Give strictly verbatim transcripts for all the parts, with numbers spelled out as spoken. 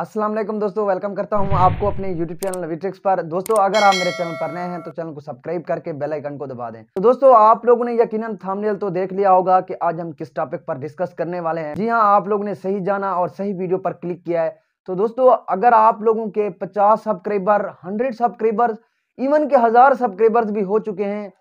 अस्सलाम वालेकुम दोस्तों, वेलकम करता हूं आपको अपने YouTube चैनल विट्रिक्स पर। दोस्तों अगर आप मेरे चैनल पर नए हैं तो चैनल को सब्सक्राइब करके बेल आइकन को दबा दें। तो दोस्तों आप लोगों ने यकीनन थंबनेल तो देख लिया होगा कि आज हम किस टॉपिक पर डिस्कस करने वाले हैं। जी हाँ, आप लोगों ने सही जाना और सही वीडियो पर क्लिक किया है। तो दोस्तों अगर आप लोगों के पचास सब्सक्राइबर, हंड्रेड सब्सक्राइबर्स, इवन के हज़ार सब्सक्राइबर्स भी हो चुके हैं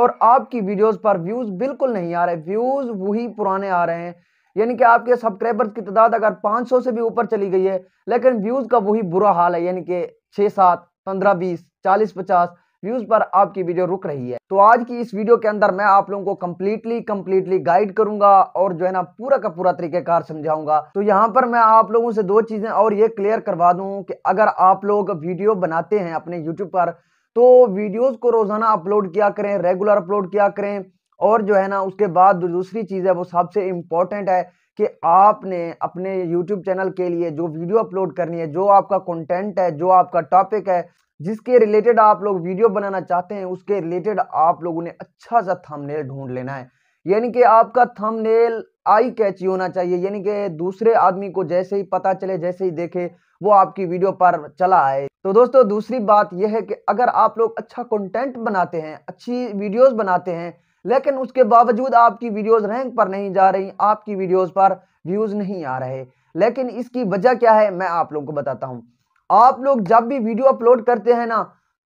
और आपकी वीडियोज़ पर व्यूज़ बिल्कुल नहीं आ रहे, व्यूज़ वही पुराने आ रहे हैं, यानी कि आपके सब्सक्राइबर्स की तादाद अगर पाँच सौ से भी ऊपर चली गई है लेकिन व्यूज़ का वही बुरा हाल है, यानी कि छः सात पंद्रह बीस चालीस पचास व्यूज़ पर आपकी वीडियो रुक रही है। तो आज की इस वीडियो के अंदर मैं आप लोगों को कम्प्लीटली कम्प्लीटली गाइड करूंगा और जो है ना पूरा का पूरा तरीकेकार समझाऊंगा। तो यहाँ पर मैं आप लोगों से दो चीज़ें और ये क्लियर करवा दूँ कि अगर आप लोग वीडियो बनाते हैं अपने यूट्यूब पर तो वीडियोज़ को रोज़ाना अपलोड किया करें, रेगुलर अपलोड किया करें। और जो है ना उसके बाद दूसरी चीज़ है वो सबसे इम्पॉर्टेंट है कि आपने अपने YouTube चैनल के लिए जो वीडियो अपलोड करनी है, जो आपका कंटेंट है, जो आपका टॉपिक है, जिसके रिलेटेड आप लोग वीडियो बनाना चाहते हैं, उसके रिलेटेड आप लोगों ने अच्छा सा थंबनेल ढूंढ लेना है। यानी कि आपका थंबनेल आई कैची होना चाहिए, यानी कि दूसरे आदमी को जैसे ही पता चले, जैसे ही देखे वो आपकी वीडियो पर चला आए। तो दोस्तों दूसरी बात यह है कि अगर आप लोग अच्छा कंटेंट बनाते हैं, अच्छी वीडियोज़ बनाते हैं लेकिन उसके बावजूद आपकी वीडियोस रैंक पर नहीं जा रही, आपकी वीडियोस पर व्यूज़ नहीं आ रहे, लेकिन इसकी वजह क्या है मैं आप लोगों को बताता हूँ। आप लोग जब भी वीडियो अपलोड करते हैं ना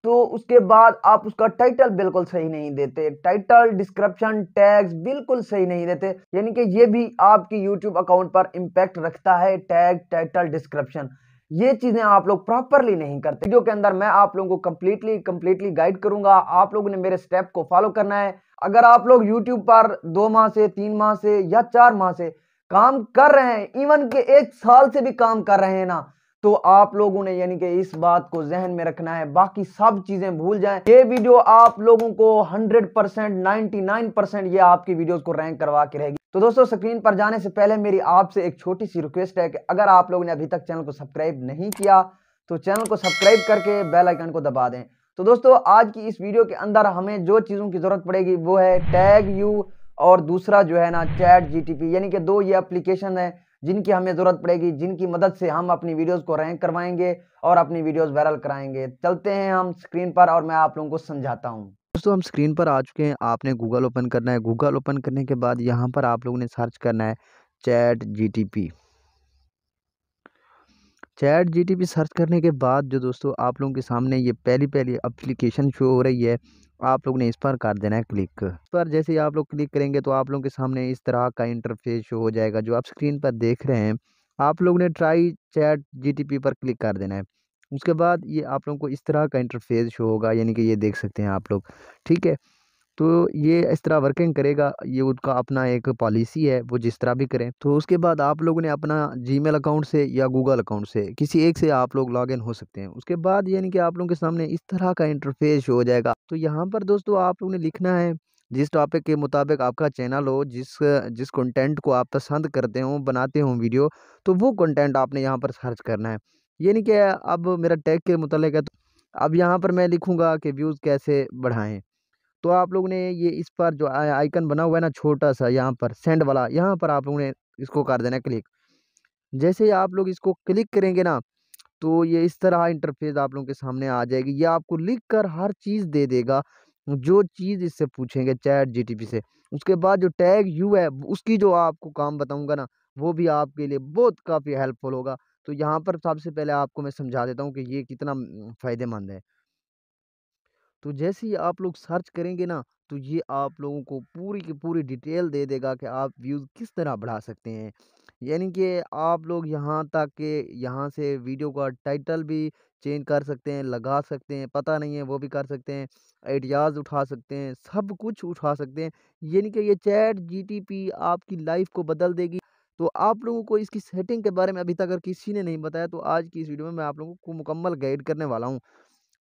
तो उसके बाद आप उसका टाइटल बिल्कुल सही नहीं देते, टाइटल, डिस्क्रिप्शन, टैग्स बिल्कुल सही नहीं देते, यानी कि ये भी आपकी यूट्यूब अकाउंट पर इम्पैक्ट रखता है। टैग, टाइटल, डिस्क्रिप्शन, ये चीज़ें आप लोग प्रॉपरली नहीं करते। वीडियो के अंदर मैं आप लोगों को कम्प्लीटली कम्प्लीटली गाइड करूंगा, आप लोगों ने मेरे स्टेप को फॉलो करना है। अगर आप लोग YouTube पर दो माह से, तीन माह से या चार माह से काम कर रहे हैं, इवन के एक साल से भी काम कर रहे हैं ना, तो आप लोगों ने यानी कि इस बात को जहन में रखना है, बाकी सब चीज़ें भूल जाएं। ये वीडियो आप लोगों को hundred percent, ninety nine percent ये आपकी वीडियोज़ को रैंक करवा के रहेगी। तो दोस्तों स्क्रीन पर जाने से पहले मेरी आपसे एक छोटी सी रिक्वेस्ट है कि अगर आप लोगों ने अभी तक चैनल को सब्सक्राइब नहीं किया तो चैनल को सब्सक्राइब करके बेल आइकन को दबा दें। तो दोस्तों आज की इस वीडियो के अंदर हमें जो चीज़ों की ज़रूरत पड़ेगी वो है टैग यू और दूसरा जो है ना चैट जी टी पी, यानी कि दो ये एप्लीकेशन है जिनकी हमें ज़रूरत पड़ेगी, जिनकी मदद से हम अपनी वीडियोस को रैंक करवाएंगे और अपनी वीडियोस वायरल कराएंगे। चलते हैं हम स्क्रीन पर और मैं आप लोगों को समझाता हूँ। दोस्तों हम स्क्रीन पर आ चुके हैं, आपने गूगल ओपन करना है। गूगल ओपन करने के बाद यहाँ पर आप लोगों ने सर्च करना है chat G T P. Chat G T P search करने के बाद जो दोस्तों आप लोगों के सामने ये पहली पहली एप्लीकेशन शो हो रही है, आप लोग ने इस पर कर देना है क्लिक। इस पर जैसे ही आप लोग क्लिक करेंगे तो आप लोगों के सामने इस तरह का इंटरफेस शो हो जाएगा जो आप स्क्रीन पर देख रहे हैं। आप लोग ने try chat G T P पर क्लिक कर देना है। उसके बाद ये आप लोगों को इस तरह का इंटरफेस शो होगा, यानी कि ये देख सकते हैं आप लोग, ठीक है। तो ये इस तरह वर्किंग करेगा, ये उनका अपना एक पॉलिसी है, वो जिस तरह भी करें। तो उसके बाद आप लोगों ने अपना जीमेल अकाउंट से या गूगल अकाउंट से किसी एक से आप लोग लॉगिन हो सकते हैं। उसके बाद यानी कि आप लोगों के सामने इस तरह का इंटरफेस हो जाएगा। तो यहाँ पर दोस्तों आप लोगों ने लिखना है जिस टॉपिक के मुताबिक आपका चैनल हो, जिस जिस कंटेंट को आप पसंद करते हो, बनाते हो वीडियो, तो वो कंटेंट आपने यहाँ पर सर्च करना है। यानी कि अब मेरा टैग के मुताबिक है, तो अब यहाँ पर मैं लिखूँगा कि व्यूज़ कैसे बढ़ाएँ। तो आप लोग ने ये इस पर जो आइकन बना हुआ है ना छोटा सा, यहाँ पर सेंड वाला, यहाँ पर आप लोगों ने इसको कर देना क्लिक। जैसे ही आप लोग इसको क्लिक करेंगे ना तो ये इस तरह इंटरफेस आप लोगों के सामने आ जाएगी। ये आपको लिख कर हर चीज़ दे देगा जो चीज़ इससे पूछेंगे चैट जी टी पी से। उसके बाद जो टैग यू है उसकी जो आपको काम बताऊँगा ना वो भी आपके लिए बहुत काफ़ी हेल्पफुल होगा। तो यहाँ पर सबसे पहले आपको मैं समझा देता हूँ कि ये कितना फ़ायदेमंद है। तो जैसे ही आप लोग सर्च करेंगे ना तो ये आप लोगों को पूरी की पूरी डिटेल दे देगा कि आप व्यूज़ किस तरह बढ़ा सकते हैं। यानी कि आप लोग यहाँ तक के यहाँ से वीडियो का टाइटल भी चेंज कर सकते हैं, लगा सकते हैं, पता नहीं है वो भी कर सकते हैं, आइडियाज़ उठा सकते हैं, सब कुछ उठा सकते हैं। यानी कि ये चैट जी टी पी आपकी लाइफ को बदल देगी। तो आप लोगों को इसकी सेटिंग के बारे में अभी तक अगर किसी ने नहीं बताया तो आज की इस वीडियो में मैं आप लोगों को मुकम्मल गाइड करने वाला हूँ।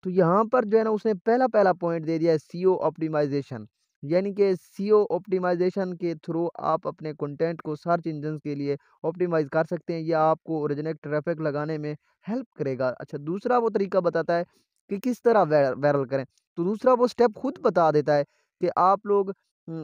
तो यहाँ पर जो है ना उसने पहला पहला पॉइंट दे दिया है सीओ ऑप्टिमाइजेशन, यानी कि सीओ ऑप्टिमाइजेशन के थ्रू आप अपने कंटेंट को सर्च इंजन के लिए ऑप्टिमाइज कर सकते हैं। यह आपको ओरिजिनेट ट्रैफिक लगाने में हेल्प करेगा। अच्छा, दूसरा वो तरीका बताता है कि किस तरह वायरल करें, तो दूसरा वो स्टेप खुद बता देता है कि आप लोग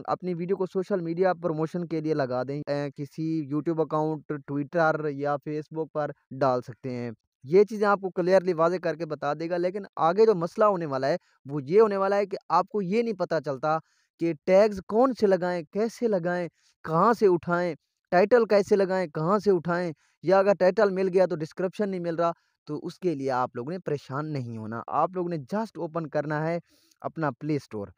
अपनी वीडियो को सोशल मीडिया प्रमोशन के लिए लगा दें, किसी यूट्यूब अकाउंट, ट्विटर या फेसबुक पर डाल सकते हैं। ये चीज़ें आपको क्लियरली वाजे करके बता देगा। लेकिन आगे जो मसला होने वाला है वो ये होने वाला है कि आपको ये नहीं पता चलता कि टैग्स कौन से लगाएं, कैसे लगाएं, कहाँ से उठाएं, टाइटल कैसे लगाएं, कहाँ से उठाएं, या अगर टाइटल मिल गया तो डिस्क्रिप्शन नहीं मिल रहा। तो उसके लिए आप लोगों ने परेशान नहीं होना, आप लोगों ने जस्ट ओपन करना है अपना प्ले स्टोर।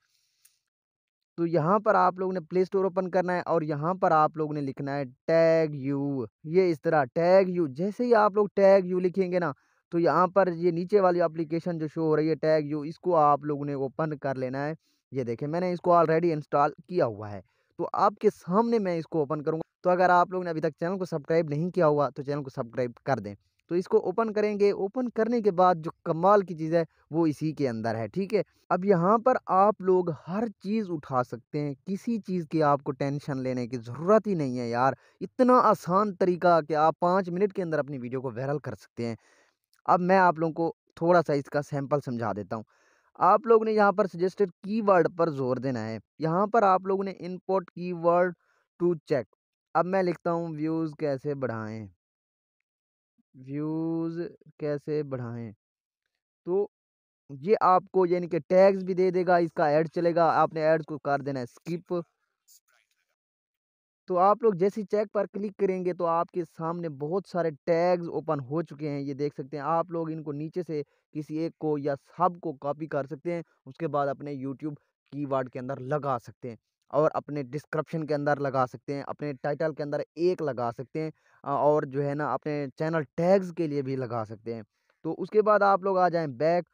तो यहाँ पर आप लोगों ने प्ले स्टोर ओपन करना है और यहाँ पर आप लोगों ने लिखना है टैग यू। ये इस तरह टैग यू, जैसे ही आप लोग टैग यू लिखेंगे ना तो यहाँ पर ये नीचे वाली एप्लीकेशन जो शो हो रही है टैग यू, इसको आप लोगों ने ओपन कर लेना है। ये देखें, मैंने इसको ऑलरेडी इंस्टॉल किया हुआ है तो आपके सामने मैं इसको ओपन करूँगा। तो अगर आप लोगों ने अभी तक चैनल को सब्सक्राइब नहीं किया हुआ तो चैनल को सब्सक्राइब कर दें। तो इसको ओपन करेंगे, ओपन करने के बाद जो कमाल की चीज़ है वो इसी के अंदर है। ठीक है, अब यहाँ पर आप लोग हर चीज़ उठा सकते हैं, किसी चीज़ की आपको टेंशन लेने की ज़रूरत ही नहीं है यार। इतना आसान तरीका कि आप पाँच मिनट के अंदर अपनी वीडियो को वायरल कर सकते हैं। अब मैं आप लोगों को थोड़ा सा इसका सैंपल समझा देता हूँ। आप लोगों ने यहाँ पर सजेस्टेड कीवर्ड पर जोर देना है। यहाँ पर आप लोगों ने इनपुट कीवर्ड टू चेक। अब मैं लिखता हूँ व्यूज़ कैसे बढ़ाएँ, व्यूज़ कैसे बढ़ाएं। तो ये आपको यानी कि टैग्स भी दे देगा, इसका ऐड चलेगा, आपने ऐड्स को कर देना है स्किप। तो आप लोग जैसे चेक पर क्लिक करेंगे तो आपके सामने बहुत सारे टैग्स ओपन हो चुके हैं, ये देख सकते हैं। आप लोग इनको नीचे से किसी एक को या सब को कॉपी कर सकते हैं, उसके बाद अपने यूट्यूब कीवर्ड के अंदर लगा सकते हैं और अपने डिस्क्रिप्शन के अंदर लगा सकते हैं, अपने टाइटल के अंदर एक लगा सकते हैं और जो है ना अपने चैनल टैग्स के लिए भी लगा सकते हैं। तो उसके बाद आप लोग आ जाएं बैक।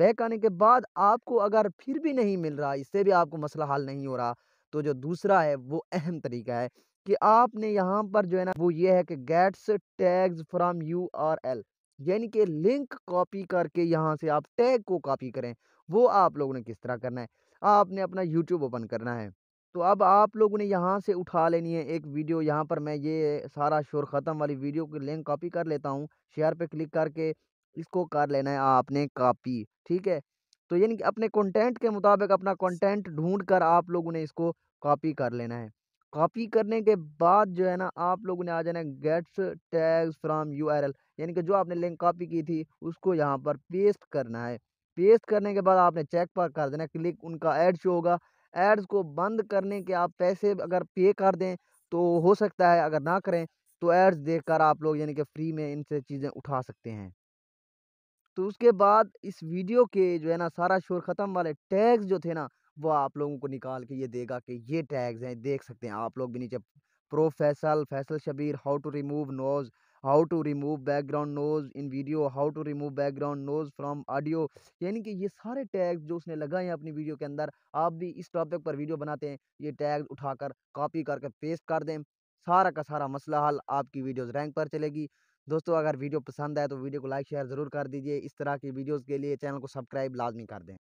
बैक आने के बाद आपको अगर फिर भी नहीं मिल रहा, इससे भी आपको मसला हल नहीं हो रहा, तो जो दूसरा है वो अहम तरीका है कि आपने यहाँ पर जो है ना वो ये है कि gets tags from U R L, यानी कि लिंक कॉपी करके यहाँ से आप टैग को कॉपी करें। वो आप लोगों ने किस तरह करना है, आपने अपना यूट्यूब ओपन करना है। तो अब आप लोगों ने यहाँ से उठा लेनी है एक वीडियो। यहाँ पर मैं ये सारा शोर ख़त्म वाली वीडियो की लिंक कॉपी कर लेता हूँ, शेयर पे क्लिक करके इसको कर लेना है आपने कॉपी। ठीक है, तो यानी कि अपने कंटेंट के मुताबिक अपना कंटेंट ढूंढ कर आप लोगों ने इसको कॉपी कर लेना है। कॉपी करने के बाद जो है ना आप लोगों ने आ जाना है gets tags from U R L, यानी कि जो आपने लिंक कॉपी की थी उसको यहाँ पर पेस्ट करना है। पेस्ट करने के बाद आपने चेक पर कर देना क्लिक, उनका ऐड शो होगा। एड्स को बंद करने के आप पैसे अगर पे कर दें तो हो सकता है, अगर ना करें तो एड्स देखकर आप लोग यानी कि फ्री में इनसे चीज़ें उठा सकते हैं। तो उसके बाद इस वीडियो के जो है ना सारा शोर ख़त्म वाले टैग्स जो थे ना वो आप लोगों को निकाल के ये देगा कि ये टैग्स हैं, देख सकते हैं आप लोग भी नीचे। Professor Faisal Shabir, how to remove noise, how to remove background noise in video, how to remove background noise from audio, यानी कि ये सारे टैग्स जो उसने लगाए हैं अपनी वीडियो के अंदर। आप भी इस टॉपिक पर वीडियो बनाते हैं, ये टैग उठाकर कॉपी करके पेस्ट कर दें, सारा का सारा मसला हल, आपकी वीडियोस रैंक पर चलेगी। दोस्तों अगर वीडियो पसंद आए तो वीडियो को लाइक शेयर ज़रूर कर दीजिए। इस तरह की वीडियोज़ के लिए चैनल को सब्सक्राइब लाजमी कर दें।